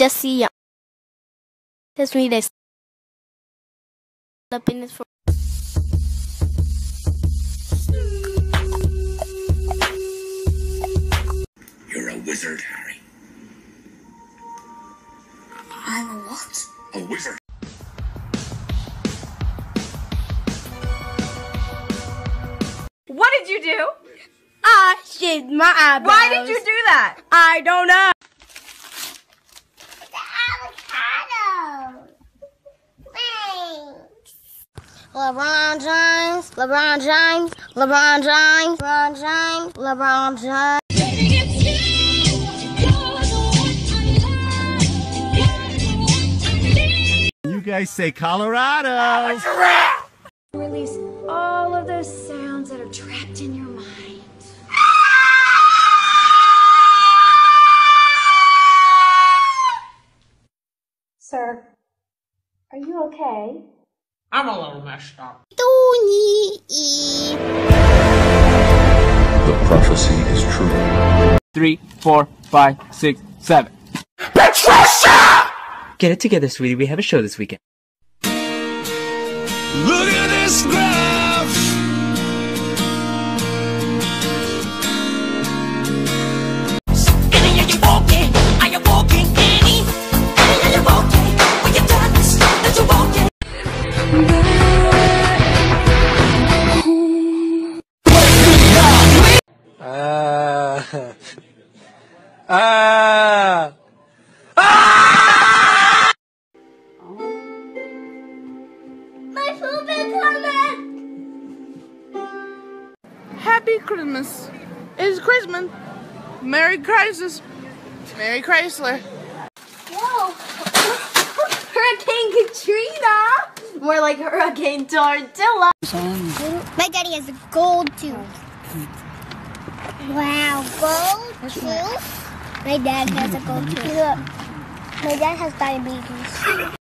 Jesse Young. That's me, that's up in this for. You're a wizard, Harry. I'm a what? A wizard. What did you do? I shaved my eyebrows. Why did you do that? I don't know. LeBron James, LeBron James, LeBron James, LeBron James, LeBron James. You guys say Colorado. Release all of those sounds that are trapped in your mind. Sir, are you okay? I'm a little messed up. The prophecy is true. 3, 4, 5, 6, 7. Patricia! Get it together, sweetie. We have a show this weekend. Look at this graph. My food is coming. Happy Christmas. It's Christmas. Merry Crisis. Merry Chrysler. Whoa. Hurricane Katrina. More like Hurricane Tortilla. My daddy has a gold tooth. Wow, gold tooth? My dad has a gold tooth. My dad has diabetes.